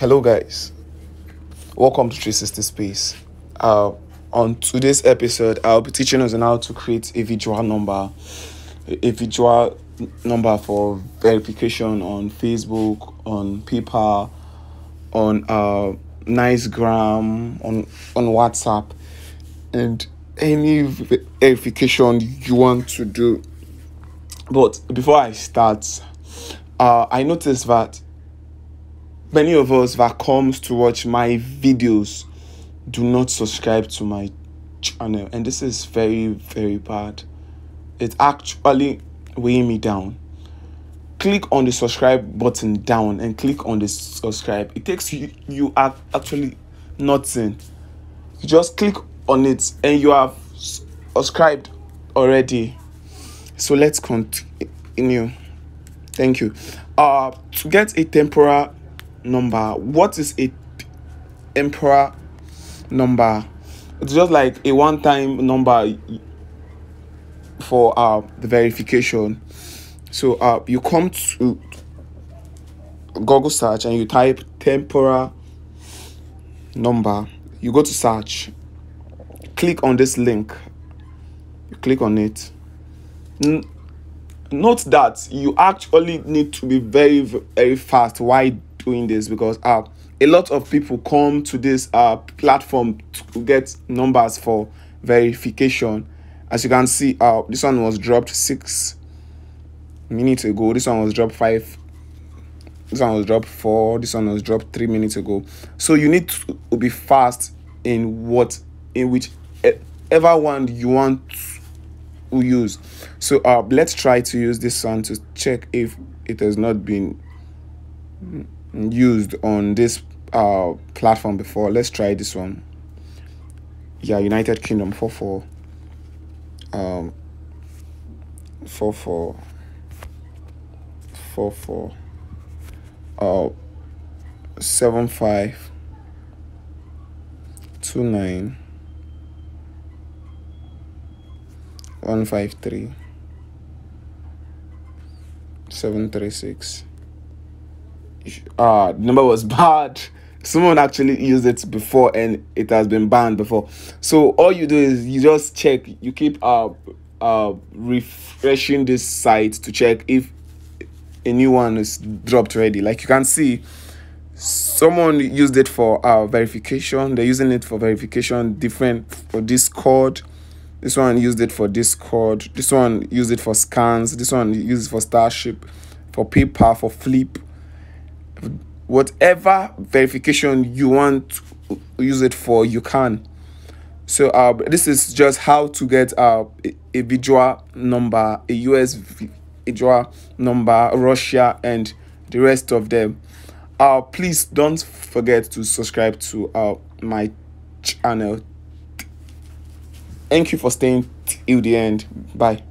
Hello guys, welcome to 360 Space. On today's episode, I'll be teaching us on how to create a visual number for verification on Facebook, on PayPal, on nicegram, on WhatsApp, and any verification you want to do. But before I start, I noticed that many of us that comes to watch my videos do not subscribe to my channel, and this is very, very bad. It's actually weighing me down. Click on the subscribe button down and click on the subscribe. It takes you have actually nothing. You just click on it and you have subscribed already. So let's continue. Thank you. To get a temporal number, what is a temporal number? It's just like a one-time number for the verification. So you come to Google search and you type temporal number. You go to search, click on this link, you click on it. Note that you actually need to be very, very fast while doing this, because a lot of people come to this platform to get numbers for verification. As you can see, this one was dropped 6 minutes ago, this one was dropped 5, this one was dropped 4, this one was dropped 3 minutes ago. So you need to be fast in whichever one you want to use. So let's try to use this one to check if it has not been used on this platform before. Let's try this one. Yeah, United Kingdom 44 44 75 29 153 736. The number was bad. Someone actually used it before and it has been banned before. So all you do is you just check, you keep refreshing this site to check if a new one is dropped already. Like you can see, someone used it for verification. They're using it for verification different for Discord. This one used it for Discord, this one used it for scans, this one used it for Starship, for PayPal, for Flip. Whatever verification you want to use it for, you can. So this is just how to get a visual number, a US visual number, Russia, and the rest of them. Please don't forget to subscribe to my channel. Thank you for staying till the end. Bye.